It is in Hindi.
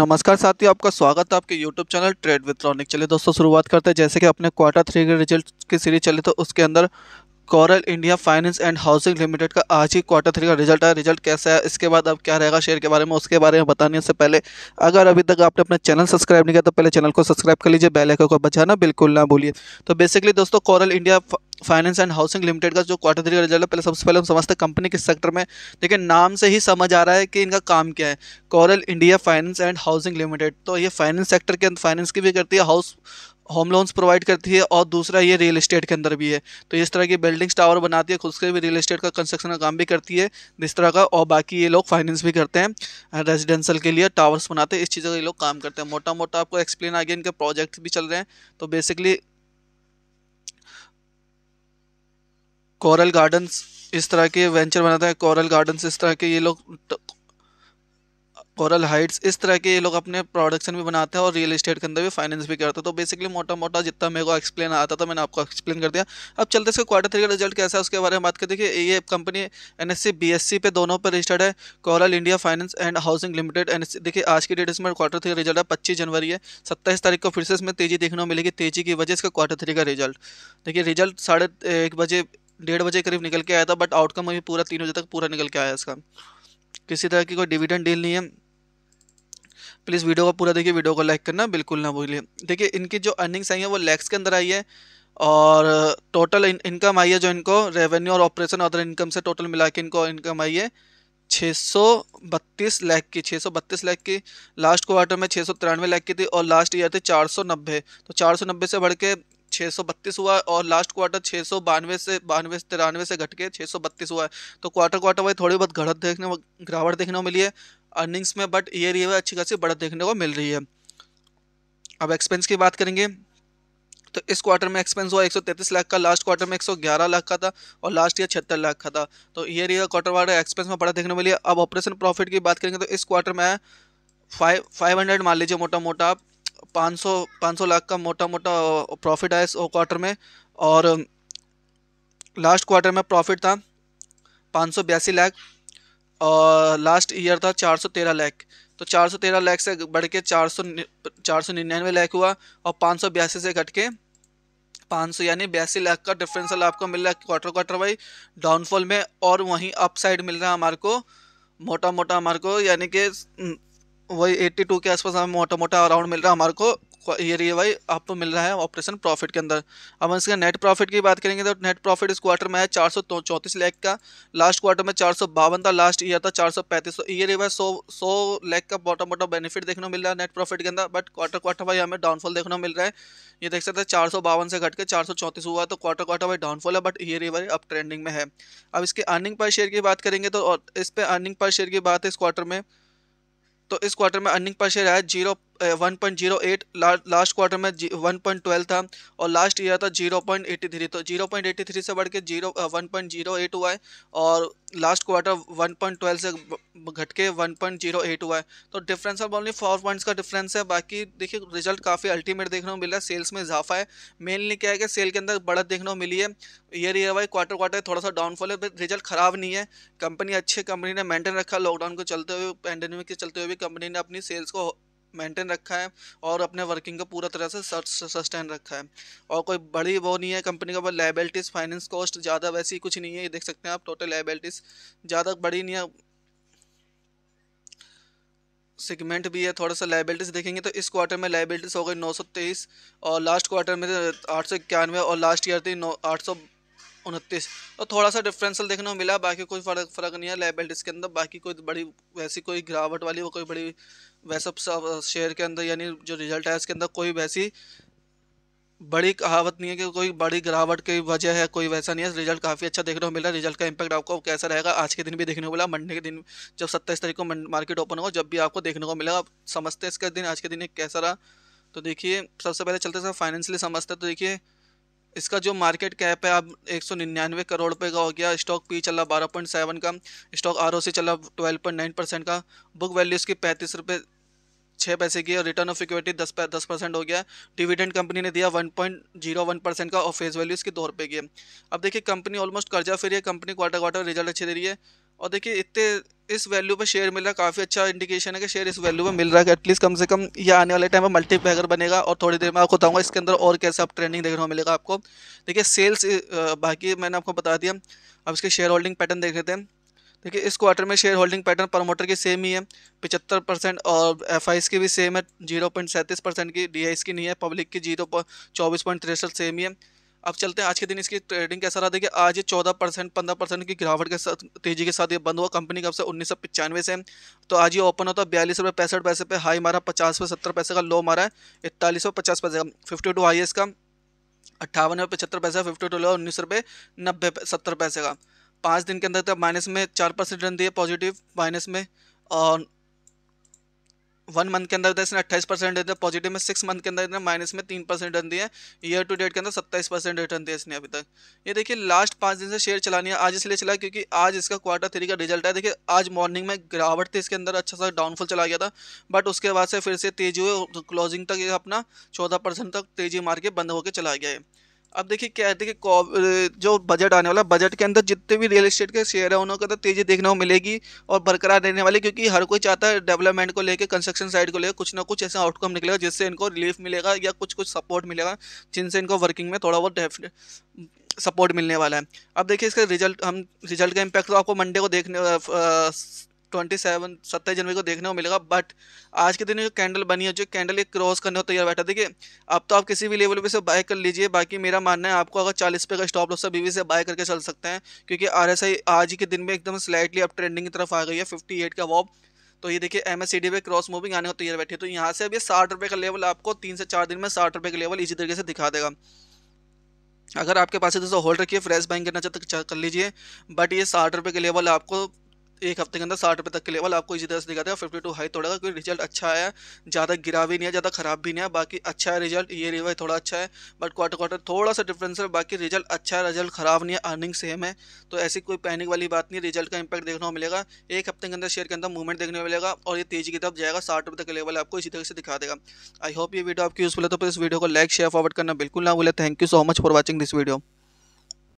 नमस्कार साथियों, आपका स्वागत है आपके YouTube channel trade with Ronik. चलिए दोस्तों शुरुआत करते हैं। जैसे कि अपने क्वार्टर थ्री के रिजल्ट की सीरीज चली तो उसके अंदर coral India finance and housing limited का आज ही क्वार्टर थ्री का रिजल्ट आया। रिजल्ट कैसा है, इसके बाद अब क्या रहेगा शेयर के बारे में, उसके बारे में बताने से पहले अगर अभी तक आपने अपना चैनल सब्सक्राइब नहीं किया तो पहले चैनल को सब्सक्राइब कर लीजिए, बेल आइकन को बजाना बिल्कुल ना भूलिए। तो बेसिकली दोस्तों coral India finance and housing limited का जो क्वार्टर थ्री का रिजल्ट है, सबसे पहले हम समझते हैं कंपनी किस सेक्टर में। देखिए नाम से ही समझ आ रहा है कि इनका काम क्या है, coral India finance and housing limited. तो ये फाइनेंस सेक्टर के अंदर फाइनेंस की भी करती है, होम लोन्स प्रोवाइड करती है और दूसरा ये रियल एस्टेट के अंदर भी है। तो इस तरह की बिल्डिंग्स टावर बनाती है, खुद से भी रियल एस्टेट का कंस्ट्रक्शन का काम भी करती है इस तरह का, और बाकी ये लोग फाइनेंस भी करते हैं रेजिडेंशियल के लिए, टावर्स बनाते हैं, इस चीज़ों का ये लोग काम करते हैं। मोटा मोटा आपको एक्सप्लेन आ गया, इनके प्रोजेक्ट्स भी चल रहे हैं। तो बेसिकली कोरल गार्डन्स इस तरह के वेंचर बनाते हैं, कोरल गार्डन्स इस तरह के ये लोग, कोरल हाइट्स इस तरह के ये लोग अपने प्रोडक्शन भी बनाते हैं और रियल एस्टेट के अंदर भी फाइनेंस भी करते हैं। तो बेसिकली मोटा मोटा जितना मेरे को एक्सप्लेन आता था मैंने आपको एक्सप्लेन कर दिया। अब चलते इसके क्वार्टर थ्री का रिजल्ट कैसा है उसके बारे में बात करते। देखिए ये कंपनी NSE BSE पे दोनों पर रजिस्टर्ड है, coral India finance and housing limited NSE। देखिए आज की डेट इसमें क्वार्टर थ्री का रिजल्ट है 25 जनवरी है, 27 तारीख को फिर से इसमें तेजी देखने को मिलेगी। तेजी की वजह इसका क्वार्टर थ्री का रिजल्ट, देखिए रिजल्ट 1:30 बजे करीब निकल के आया था, बट आउटकम अभी पूरा 3 बजे तक पूरा निकल के आया। इसका किसी तरह की कोई डिविडेंड डील नहीं है। प्लीज़ वीडियो को पूरा देखिए, वीडियो को लाइक करना बिल्कुल ना भूलिए। देखिए इनकी जो अर्निंग्स आई हैं वो लैक्स के अंदर आई है और टोटल इनकम आई है जो इनको रेवेन्यू और ऑपरेशन अदर इनकम से टोटल मिला के इनको इनकम आई है 632 लाख की, 632 लाख की। लास्ट क्वार्टर में 693 लाख की थी और लास्ट ईयर थी 490। तो 490 से बढ़ के 632 हुआ और लास्ट क्वार्टर 693 से घट के 632 हुआ है। तो क्वार्टर वाइज थोड़ी बहुत गिरावट देखने को मिली है अर्निंग्स में, बट ये अच्छी खासी बढ़त देखने को मिल रही है। अब एक्सपेंस की बात करेंगे तो इस क्वार्टर में एक्सपेंस हुआ 133 लाख का, लास्ट क्वार्टर में 111 लाख का था और लास्ट ईयर 76 लाख का था। तो ये क्वार्टर वाइज एक्सपेंस में बढ़त देखने को मिली है। अब ऑपरेशन प्रॉफिट की बात करेंगे तो इस क्वार्टर में 500 मान लीजिए, मोटा मोटा 500 लाख का मोटा मोटा प्रॉफिट आया इस क्वार्टर में। और लास्ट क्वार्टर में प्रॉफिट था 582 लाख और लास्ट ईयर था 413 लाख। तो 413 लाख से बढ़ के 499 लाख हुआ और 582 से घट के 500 यानी 82 लाख का डिफरेंसल आपको मिल रहा है क्वार्टर वाइज डाउनफॉल में। और वहीं अपसाइड मिल रहा है हमारे को मोटा मोटा, हमारे को यानी कि वही 82 के आसपास हमें मोटा मोटा अराउंड मिल रहा है हमारे को ये वाई आपको मिल रहा है ऑपरेशन प्रॉफिट के अंदर। अब इसके नेट प्रॉफिट की बात करेंगे तो नेट प्रॉफिट इस क्वार्टर में है 434 लाख का, लास्ट क्वार्टर में 452 था, लास्ट ईयर था 435। तो ईयर वाई 100 लाख का मोटा मोटा बेनिफिट देखने को मिल रहा है नेट प्रॉफिट के अंदर, बट क्वार्टर वाई हमें डाउनफॉल देखने को मिल रहा है। ये देख सकते हैं 452 से घट के 434 हुआ, तो क्वार्टर वाई डाउनफॉल है, but year Y up trending में है। अब इसके अर्निंग पर शेयर की बात करेंगे तो इस पर अर्निंग पर शेयर की बात है इस क्वार्टर में, तो इस क्वार्टर में अर्निंग पर शेयर आया 1.08, लास्ट क्वार्टर में 1.12 था और लास्ट ईयर था 0.83। तो 0.83 से बढ़ के 1.08 हुआ है और लास्ट क्वार्टर 1.12 से घट के 1.08 हुआ है। तो डिफरेंस अब ओनली 4 पॉइंट्स का डिफरेंस है। बाकी देखिए रिजल्ट काफ़ी अल्टीमेट देखने को मिल रहा है, सेल्स में इजाफा है, मेनली क्या है कि सेल के अंदर बढ़त देखने को मिली है। ईयर वाइज क्वार्टर थोड़ा सा डाउनफॉल है, रिजल्ट ख़राब नहीं है, कंपनी अच्छी, कंपनी ने मेंटेन रखा, लॉकडाउन को चलते हुए, पैंडेमिक के चलते हुए भी कंपनी ने अपनी सेल्स को मेंटेन रखा है और अपने वर्किंग को पूरा तरह से सस्टेन रखा है और कोई बड़ी वो नहीं है कंपनी का। लायबिलिटीज़ फाइनेंस कॉस्ट ज़्यादा वैसी कुछ नहीं है, ये देख सकते हैं आप, टोटल लायबिलिटीज़ ज़्यादा बड़ी नहीं है, सेगमेंट भी है थोड़ा सा। लायबिलिटीज़ देखेंगे तो इस क्वार्टर में लायबिलिटीज़ हो गई 923 और लास्ट क्वार्टर में 891 और लास्ट ईयर थी 829। तो थोड़ा सा डिफरेंसल देखने को मिला, बाकी कोई फर्क नहीं है लायबिलिटीज़ के अंदर। बाकी कोई बड़ी वैसी कोई गिरावट वाली वो कोई बड़ी वैसा शेयर के अंदर यानी जो रिजल्ट है इसके अंदर कोई वैसी बड़ी कहावत नहीं है कि कोई बड़ी गिरावट की वजह है, कोई वैसा नहीं है। रिजल्ट काफ़ी अच्छा देखने को मिल रहा है। रिजल्ट का इंपैक्ट आपको कैसा रहेगा आज के दिन भी देखने को मिला, मंडे के दिन जब 27 तारीख को मार्केट ओपन होगा जब भी आपको देखने को मिलेगा। आप समझते हैं इसका दिन आज के दिन कैसा रहा, तो देखिए सबसे पहले चलते हैं फाइनेंशियली समझते हैं। तो देखिए इसका जो मार्केट कैप है अब 199 करोड़ रुपये का हो गया, स्टॉक पी चला 12.7 का, स्टॉक ROC चला 12.9% का, बुक वैल्यू इसकी 35 रुपये 6 पैसे की और रिटर्न ऑफ इक्विटी 10% हो गया। डिविडेंड कंपनी ने दिया 1.01% का और फेस वैल्यू इसकी 2 रुपये की है। अब देखिए कंपनी ऑलमोस्ट कर्जा फ्री है, कंपनी क्वार्टर रिजल्ट अच्छे दे रही है और देखिए इतने इस वैल्यू पे शेयर मिल रहा है, काफ़ी अच्छा इंडिकेशन है कि शेयर इस वैल्यू पे मिल रहा है कि एटलीस्ट कम से कम ये आने वाले टाइम में मल्टीपैगर बनेगा। और थोड़ी देर में आपको बताऊंगा इसके अंदर और कैसे आप ट्रेंडिंग देखने को मिलेगा आपको। देखिए सेल्स बाकी मैंने आपको बता दिया, अब इसके शेयर होल्डिंग पैटर्न देख लेते हैं। देखिए इस क्वार्टर में शेयर होल्डिंग पैटर्न प्रमोटर की सेम ही है 75% और एफआईएस की भी सेम है 0.37% की, डीआईएस की नहीं है, पब्लिक की 24.63 सेम ही है। अब चलते हैं आज के दिन इसकी ट्रेडिंग कैसा रहा। देखिए आज ये 14% 15% की गिरावट के साथ तेजी के साथ ये बंद हुआ। कंपनी कब से 1995 से, तो आज ये ओपन होता है 42 रुपये 65 पैसे पे, हाई मारा 50 पे 70 पैसे का, लो मारा है 41 पे 50 पैसे का, 52 हाई इसका 58 पे 75 पैसे, 52 लो 19 रुपये 90 पे 70 पैसे का। 5 दिन के अंदर तो माइनस में 4% रन दिए पॉजिटिव माइनस में, और 1 मंथ के अंदर इसने 28% देते हैं पॉजिटिव में, 6 मंथ के अंदर इतने माइनस में 3% रन दिए, ईयर टू डेट के अंदर 27% रिटर्न दिया इसने अभी तक। ये देखिए लास्ट 5 दिन से शेयर चलानी है, आज इसलिए चला क्योंकि आज इसका क्वार्टर 3 का रिजल्ट है। देखिए आज मॉर्निंग में गिरावट थी इसके अंदर, अच्छा सा डाउनफॉल चला गया था, बट उसके बाद से फिर से तेजी हुई, क्लोजिंग तक ये अपना 14% तक तेजी मार के बंद होकर चला गया है। अब देखिए क्या है कि जो बजट आने वाला, बजट के अंदर जितने भी रियल एस्टेट के शेयर है उनके अंदर तेज़ी देखने को मिलेगी और बरकरार रहने वाली, क्योंकि हर कोई चाहता है डेवलपमेंट को लेकर, कंस्ट्रक्शन साइड को लेकर कुछ ना कुछ ऐसा आउटकम निकलेगा जिससे इनको रिलीफ मिलेगा या कुछ सपोर्ट मिलेगा, जिनसे इनको वर्किंग में थोड़ा बहुत सपोर्ट मिलने वाला है। अब देखिए इसका रिजल्ट का इम्पैक्ट तो आपको मंडे को देखने 27 जनवरी को देखने को मिलेगा, बट आज के दिन जो कैंडल बनी है, जो कैंडल एक क्रॉस करने को तैयार बैठा। देखिए अब तो आप किसी भी लेवल पे से बाय कर लीजिए, बाकी मेरा मानना है आपको अगर 40 रुपये का स्टॉप लॉस से बीवी से बाय करके चल सकते हैं, क्योंकि RSI आज के दिन में एकदम स्लाइटली अप ट्रेंडिंग की तरफ आ गई है 58 का वॉब। तो ये देखिए MACD पे क्रॉस मूविंग आने को तैयार बैठी, तो यहाँ से अब ये 60 रुपये का लेवल आपको 3 से 4 दिन में 60 रुपये का लेवल इसी तरीके से दिखा देगा। अगर आपके पास है तो होल्ड रखिए, फ्रेश बाइंग करना चाहते कर लीजिए, बट ये 60 रुपये के लेवल आपको एक हफ्ते के अंदर 60 रुपये तक के लेवल आपको इसी तरह से दिखाते हैं। 52 हाई तोड़ेगा क्योंकि रिजल्ट अच्छा आया, ज़्यादा गिरा भी नहीं है, ज़्यादा खराब भी नहीं है, बाकी अच्छा है रिजल्ट। ये रिवाई थोड़ा अच्छा है, बट क्वार्टर थोड़ा सा डिफरेंस है, बाकी रिजल्ट अच्छा है, रिजल्ट खराब नहीं है, अर्निंग सेम है, तो ऐसी कोई पैनिक वाली बात नहीं। रिजल्ट का इंपैक्ट देखने को मिलेगा, एक हफ्ते के अंदर शेयर के अंदर मूवमेंट देखने को मिलेगा और ये तेजी की तरफ जाएगा, 60 रुपये तक के लेवल आपको इसी तरह से दिखा देगा। आई होप ये वीडियो आपकी यूजफुल है, तो इस वीडियो को लाइक शेयर फॉरवर्ड करना बिल्कुल ना भूलें। Thank you so much for watching this video.